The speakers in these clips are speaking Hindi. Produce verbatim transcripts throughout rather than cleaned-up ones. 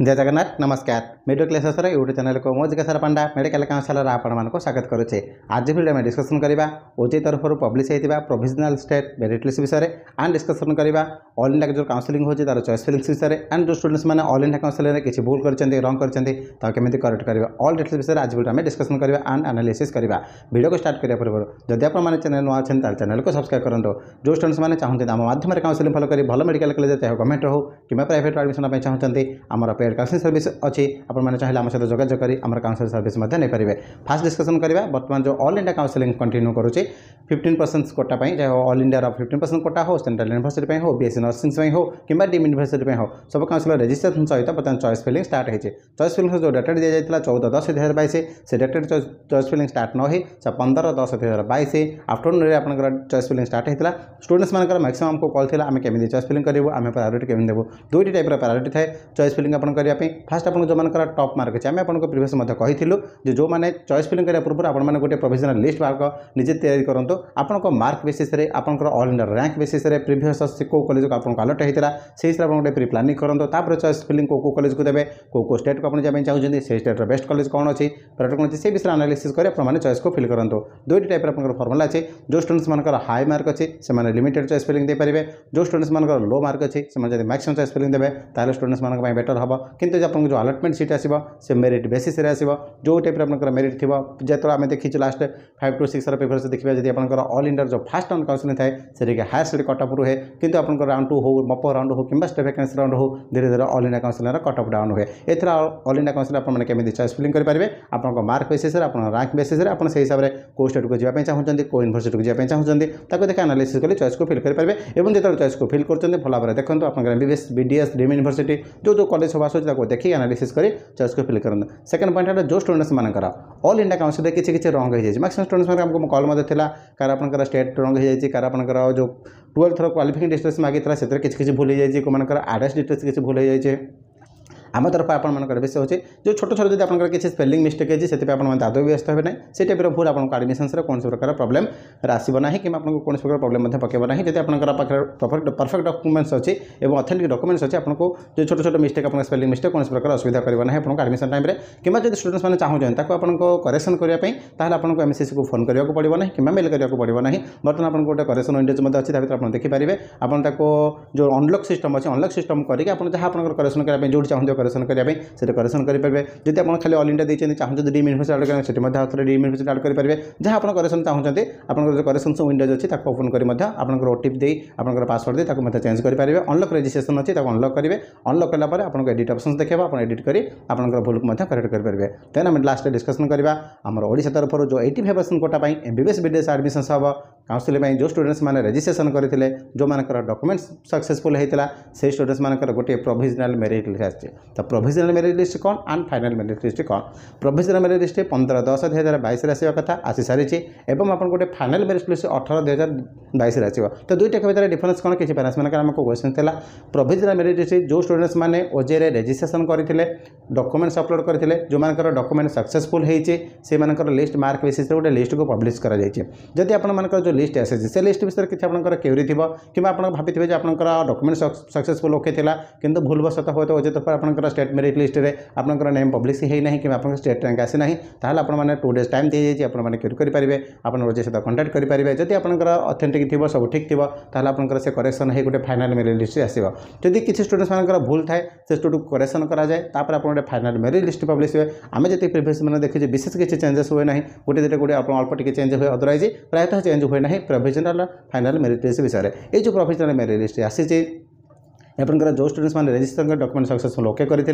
जय जगन्नाथ नमस्कार मेडिको क्लासेस यूट्यूब चैनल को मो जिज्ञासा पंडा मेडिकल काउंसिलर आपको स्वागत करुचे। आज भिडियो में डिस्कसन करवा ओजे तरफ पब्लिश होता प्रोविजनल स्टेट मेरिट लिस्ट विषय एंड डिस्कसन करवा ऑल इंडिया जो काउंसिलिंग होती तार चॉइस फिलिंग्स विषय एंड जो स्टूडेंट्स मैंने ऑल इंडिया काउंसिलिंग किसी भूल करंग करमी करेक्ट करेंगे ऑल डिटेल्स विषय आज भिडियो में डिस्कसन करवा एंड एनालिसिस करवा। भिडियो को स्टार्ट करने पूर्व जब आप चैनल नुआ अच्छे चैनल को सब्सक्राइब करूँ। जो स्टूडेंट्स मैंने चाहते आम माध्यम काउंसिलिंग फॉलो करी भल मेडिकल कॉलेज चाहे गवर्नमेंट हो कि प्राइवेट एडमिशन चाहते आमर पेड काउंसिलिंग सर्विस अच्छी आपने चाहिए आम सहित जोगाजोग करी आम काउंसिलिंग सर्विस नहीं पारे। फास्ट डिस्कसन करवा बर्तमान जो ऑल इंडिया काउंसिलिंग कंटिन्यू करुच्चे फिफ्टीन परसेंट कोटा चाहे all India fifteen percent quota हो सेंट्रल यूनिवर्सिटी हो बीएससी नर्सिंग हो कि डीम्ड यूनिवर्सिटी हो सब काउंसिलर रजिस्ट्रेशन सहित बर्तमान चॉइस फिलिंग स्टार्ट होती है। चॉइस फिलिंग जो डेटेड दी जाता चौदह दस दुई हजार बैस से डेटेड चॉइस फिलिंग स्टार्ट न हो पंद्रह दस दुई हजार बैस आफ्टरनून में आपंकर चॉइस फिलिंग स्टार्ट होता। स्टूडेंट्स मानक मैक्सिमम को कॉल था आम केमी चॉइस फिलिंग करूँ आम प्रायोरिटी केमी देवु दुईट टाइप प्रायोरिटी थाए चॉइस फिलिंग आप फास्ट आपको जो मानकर टॉप मार्क अच्छे आम आपको प्रीवियस में कहूँ जो मैंने चॉइस फिलिंग करने पूर्व आपने गोटे प्रोविजनल लिस्ट मार्क निजे तैयारी करूँ आपको मार्क बेसीस आपंकर all India rank basis previous को कॉलेज को आपको अलर्ट होता से हिसाब से गोटे प्री प्लानिंग करूँ। तापर चॉइस फिलिंग को कॉलेज को देते को स्टेट को आपने चाहते से स्टेट्र बेस्ट कॉलेज कौन अच्छी प्राइवेट कौन अच्छी से विषय एनालिसिस कर आपने चॉइस को फिल करूँ। दुईट टाइप आपंकर फॉर्मूला अच्छे जो स्टूडेंट्स मानकर हाई मार्क अच्छे से लिमिटेड चॉइस फिलिंग दे पारे। जो स्टूडेंट्स मानकर लो मार्क अच्छे से मैक्सिमम चॉइस फिलिंग देते हैं स्टूडेंट्स मानक बेटर हम किंतु आपको जो अलॉटमेंट सीट आसो से मेरीट बेसीस जो टाइप आपंकर मेरीट थी जो आम देखी last five to six paper से देखा जब आपंकर ऑल इंडिया जो फास्ट राउंड काउंसिलिंग थाए से हायर स्टडी कटअप रुहे किंतु आपंकर राउंड टू हो मप राउंड हो कि स्टेट वैकेंसी राउंड हो धीरे धीरे all India counselling cut up down हुए। एथर ऑल इंडिया काउंसिलिंग आपने चॉइस फिलिंग करेंगे आपको मार्क बेसीस रैंक बेसीस हिसाब से को स्टेट को जाना चाहते को यूनिवर्सिटी को जाना चाहते देखा एनालिसिस करें चॉइस को फिल करेंगे। जो चॉइस को फिल करते भल भाव देखो आपंकर एमबीबीएस बीडीएस डीम्ड यूनिवर्सिटी जो जो कॉलेज सब आसो देखिए एनालिसिस करी चॉइस को फिल करूँ। सेकंड पॉइंट है जो स्टूडेंट्स मानकर ऑल इंडिया काउंसिल किसी किसी रंग हो मैक्सिमम स्टूडेंट्स मानक हमको कॉल मत था कार आपंकर स्टेट रंग हो कार आपंकर जो ट्वेल्थ क्वालिफिकेशन डिस्टेंस मांगी था से किसी किसी भूल हो को मानकर एड्रेस डिटेल्स किसी भूल हो आम तरफ आपर विषय होती जो छोट छोटे आपंकर किसी स्पेलिंग मिस्टेक अच्छी से आदि व्यस्त होना से टाइप भूल आपको आडमिशन कौन प्रकार प्रोब्लेम आसना कि आपको कौन प्रकार प्रोब्लेम पकेब ना जब आपंकर पाखे परफेक्ट डॉक्यूमेंट्स अच्छी और ऑथेंटिक डॉक्यूमेंट्स अच्छी आपको जो छोट छोट मिस्टेक आप स्पेलिंग मिस्टेक कौन प्रकार असुविधा करना है आपको आडमिशन टाइम किंवा जो स्टूडेंट्स मैंने चाहते आपको करेक्शन करने आपको एमसीसी को फोन करने को पड़ो ना कि मेल करने को पड़ो ना बर्तमान आपको गोटे करेक्शन विंडोज अच्छी भाव में आप देखिपारे आपको जो अनलॉक सिस्टम अच्छे अनलॉक सिस्टम करके आपको करेक्शन करने जो चाहते करेक्शन करेंगे से करेक्शन करेंगे जब आप खाली ऑल इंडिया देते चाहते डीम्ड यूनिवर्सिटी एड करेंगे डीम्ड यूनिवर्सिटी एड करेंगे जहाँ आप करेक्शन चाहते आपको जो करेक्शन विंडोज अच्छी ओपन कर ओटीपी दे आपंकर पासवर्ड दे चेंज करेंगे। अनलॉक रजिस्ट्रेशन अच्छी अनलॉक करेंगे अनलॉक करापर आपको एडिट ऑप्शन देखेब आप एडिट कर आपंकर भूल को करेक्ट करेंगे। देन आम लास्ट डिस्कशन करवा आम ओडिशा तरफ जो पचासी percent quota MBBS BDS admission हम काउंसिलिंग जो स्टूडेंट्स मैंने रजिस्ट्रेशन करते जो मानकर डॉक्यूमेंट्स सक्सेसफुल होता से स्टूडेंट्स मानकर गोटे प्रोविजनल मेरिट लिस्ट आछे। तो प्रोविजनल मेरिट लिस्ट कौन एंड फाइनल मेरिट लिस्ट कौन प्रोविजनल मेरिट लिस्ट पंद्रह दस दुई हजार बैस आसवा कथा आसी सारी एवं आपको गोटे फाइनल मेरिट लिस्ट अठारह दुई हजार बैस आसो। तो दुईटा भाई डिफरेंस कौन किसी पेरेंट्स मानक हमको क्वेश्चन था प्रोविजनल मेरिट लिस्ट जो स्टूडेंट्स मैंने ओजे रजिस्ट्रेशन करते डॉक्यूमेंट्स अपलोड करते जो मानकर डॉक्यूमेंट सक्सेसफुल होती से मानकर लिस्ट मार्क बेसीस गोटे लिस्ट को पब्लिश कर जदि आपंकर जो लिस्ट आसी से लिस्ट विषय किसी आपंकर क्वेरी थी कि आप भाई आपंकर डॉक्यूमेंट सक्सेसफुल ओके कि भूलवशत हो तो ओजे तरफ आपंकर स्टेट मेरिट लिस्ट में आपंकर नेम पब्लिश होना कि आपको स्टेट रैंक आसी ना ताल आपने टू डेज टाइम दी जाए आपने क्वेरी करेंगे आप ओजे सहित कंटाक्ट करेंगे जब आपंकर ऑथेंटिक थी सब ठीक थी आपंकर से करेक्शन हो गए फाइनल मेरिट लिस्ट आसो। जदि किसी स्टूडेंट्स मानकर भूल थाए से स्टूडेंट करेक्शन कराए तापर आप गोटे फाइनल मेरिट लिस्ट पब्लिश हुए आम जी प्रीवियस मैंने देखिए विशेष किसी चेंजेस हुए ना गोटे दुटे गोटे अल्प टी चेंज हुए अदरवाइज प्रायतः चेंज हुए ना प्रोविजनल फाइनल मेरिट लिस्ट विषय ये जो प्रोविजनल मेरिट लिस्ट आसी आपंकर जो स्टूडेंट्स मैंने रजिस्ट्रेशन कर डॉक्यूमेंट सक्सेसफुल ओके करते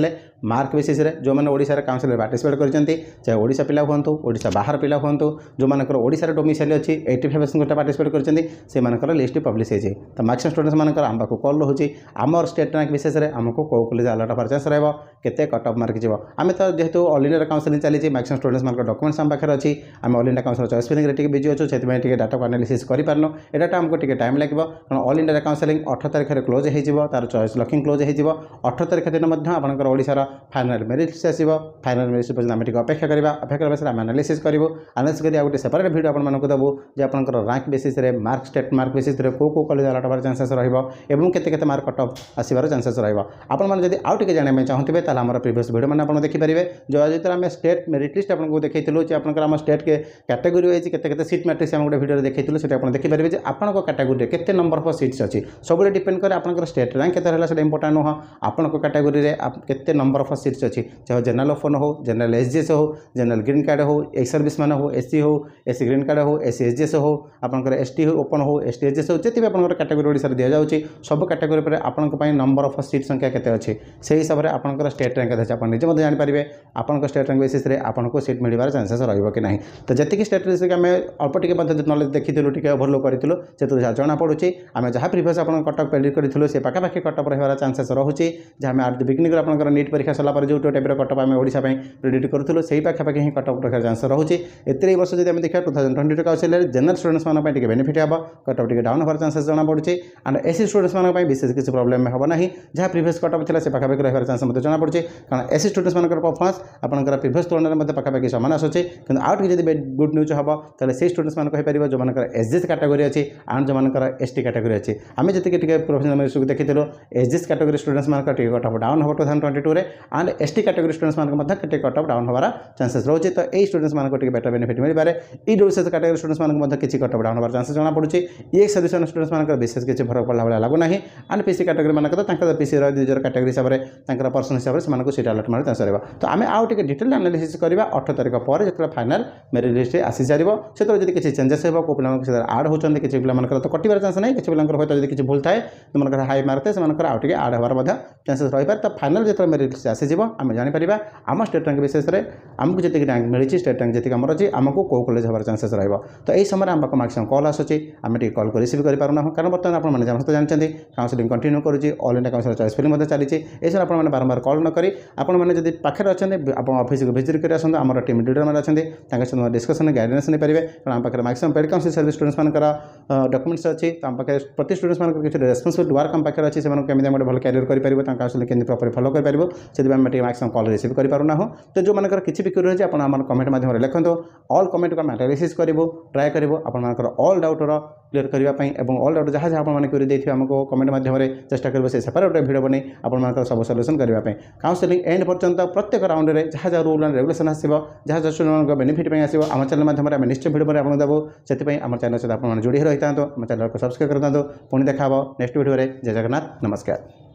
मार्क बेसीस जो मैंने ओडिशार काउंसिल पार्टिसिपेट करते चाहे ओडिशा पिला हूँ ओडिशा बाहर पिला हूँ जो मानकर ओडिशार डोमिसाइल अच्छी पचासी परसेंट कोटा पार्टिसिपेट करते से मानकर लिस्ट पब्लिश होती। तो मैक्सिमम स्टूडेंट्स मानकर आम पाक कॉल रोचे आमर स्टेट रैंक विशेष आमको को कॉलेज अलर्ट होबार चान्स रहबो केते कटअप मार्क जीव आम तो जेहेतु ऑल इंडिया काउंसिलिंग चलिए मैक्सिमम स्टूडेंट्स मानकर डॉक्यूमेंट्स आम पाखे अच्छी आम all India council choice filling रे बिजी अच्छे से डाटा एनालिसिस कर पारनो एटा आमको टाइम लगे कारण ऑल इंडिया काउंसिलिंग अठारह तारिखर क्लोज हो चॉइस लकिंग क्लोज हो अठर तारिख दिन आपशार फाइनाल मेरीट्स आसो फाइनाल मेरीट्स पर्यटन आम अपेक्षा करवा अपेक्षा करवा सर आम आनालीसीस करूँ आनालीस कर गोटे सेपरेट भिड आपको देवु जो आपंकर rank basis mark state mark basis रे को कॉलेज आलाट होबार चांसेस रहिबो केते मार्क कट ऑफ आसबार चांसेस रहिबो आपमन जदि आउ टिके जाने में चाहथिबे ताला हमर प्रीवियस वीडियो मान आपन देखि परिबे जो जेतर हम स्टेट मेरिट लिस्ट आपनको देखैथिलु जे आपनकर हम स्टेट के कैटेगरी वाइज केते केते सीट मैट्रिक्स हम गोटे वीडियो देखैथिलु सेटा आपन देखि परिबे जे आपनको कैटेगरी केते नंबर ऑफ सीट्स अछि सबले डिपेंड करे आपनकर स्टेट रैंक केते रहला सेटा इंपोर्टेंट हो आपनको कैटेगरी रे केते नंबर ऑफ सीट्स अछि चाहे जनरल ओपन हो जनरल एसजीएस हो जनरल ग्रीन कार्ड हो ए सर्विस मान हो एससी हो एससी ग्रीन कार्ड हो एससी एसजीएस हो आपनकर एसटी ओपन हो एसटी एसजीएस हो जेते आपनकर कैटेगरी ओडिसा रे दिया जाउची सब कैटेगरी पर आपनक पई नंबर ऑफ सीट संख्या केते अछि से हिसाब रे आपनकर स्टेट रैंक केते आपण निजे मते जानि परिबे आपनकर स्टेट रैंक बेसिस रे आपनको सीट मिलिबार चांसेस रहइबो कि नाही तो जति कि स्टेट रिस्क आमे अल्प टिके मते नॉलेज देखिथिलु टिके ओभरलो करथिलु सेतु जाना पडुची आमे जहा प्रीवियस आपन कट ऑफ पेड करथिलु से पाका पाकी कट ऑफ रहबार चांसेस रहउची जे आमे आर्ट बिगिनिंग आपनकर नीट परीक्षा सला पर जो टाइप रे कट ऑफ आमे ओडिसा पई प्रेडिक्ट करथिलु सेही पाका पाकी ही कट ऑफ रहबार चांसेस रहउची एतरे वर्ष जदि आमे देखा दो हज़ार बीस रे काउसिलर जनरल स्टूडेंट्स मान पई टिके बेनिफिट हबा कट ऑफ टिके डाउन होबार चांसेस जाना पडुची एंड एससी स्टूडेंट्स मान पई विशेष किसी प्रॉब्लम में हम ना जहाँ प्रीवियस कट ऑफ थी से पाखापाखि रही चांस मतलब जाना पड़े कारण एससी स्टूडेंट्स मानकर परफॉर्मेंस आपंकर प्रीवियस तुलन में पाखापाखि सामान आसूसी कितना आउट जब गुड न्यूज हम तेल से स्टूडेंट्स मानपर जो एसजीएस कैटेगरी अच्छी आंड जो मानकर एसटी कैटेगरी अच्छी आम जी प्रोफेशनल मेरिट्स को देखीलु एसजीएस कैटेगरी स्टूडेंट्स मानकर कट ऑफ डाउन हो दो हज़ार बाईस रे एंड एसटी कैटेगरी स्टूडेंट्स मानकर कट ऑफ डाउन होबार चांसेस रोचे तो यही स्टूडेंट्स मानकर बेटर बेनिफिट मिल पाए ई डब्ल्यूएस कैटेगरी स्टूडेंट्स मानकर किसी कट ऑफ डाउन होबार चांसेस जाना पड़े ई सर्विसमैन स्टूडेंट्स मानकर विशेष किसी फरक पड़ा भाई लगूना एंड पीसी कैटेगरी मानकर पीसी निजर कैटेगरी हिसाब से पर्सन हिसाब से सीट अलट मारे चांस रहा तो आम आउ टे डिटेल आनालीसीस करवा अठ तारिख पर जो फाइनल मेरिट लिस्ट आसी सारे से जी किसी चेंजेस हो को पे आड होती किसी पे तो कटार चांस नहीं किसी पे किसी भूल थाए मैं हाई मार्क थे आउट आड होवार चांसेस रही है तो फाइनल जो मेरिट लिस्ट आसी आम जापर आम स्टेट रैंक विशेष आमको जी रैंक मिली स्टेट रैंक जी आमर अच्छी आमको कौ कॉलेज होवार चांसेस रहा तो यही समय आम पाक मैक्सिमम कॉल आसूसी आम टे कॉल को रिसीव करूँ कारण बर्तमान आपने समस्त जानते काउंसलिंग कंटिन्यू करुच्ची all India council choice filling चलती एस आपने बारंबार कॉल नक आपने पाखे अच्छे आप ऑफिस को विजिट कर आसत आम टीम लीडर मैंने अच्छा डिस्कसन गाइडेंस नहीं पारे कारण आम पाखे maximum paid council service students मानकर डॉक्यूमेंट्स अच्छी आम पाखे प्रति स्टूडेंट्स मानकर किसी रेस्पॉन्सिबिलिटी वर्क आम पाखे अच्छी केमी भल क्यारियर करेंगे केमी प्रॉपर फॉलो करें से मैक्सिमम कॉल रिसीव करूँ तो जो मानकर किसी भी क्वेरी आज आम कमेंट माध्यम लिखतु ऑल कमेंट को एनालिसिस करूँ ट्राए करूँ आपर ऑल डाउटर क्लीयर करने ऑल डाउट जहाँ जहाँ आपने क्वेरी देखिए आमको कमेंट माध्यम चेष्टा करेंगे से सेपरेट गोटे भिड बने आपर सब सल्यूसन करने काउंसलिंग एंड पर्यटन प्रत्येक राउंड में जहाँ जहाँ रूल एंड रेगुलेशन आसो जहाँ जहाँ बेनिफिट आसो आम चैनल माध्यम आम निश्चय भिड में देवु से आम चैनल सहित आप जोड़ी रही था आम चैनल को सब्सक्राइब करता पुणी देखा नेक्स्ट भिडियो। जय जगन्नाथ। नमस्कार।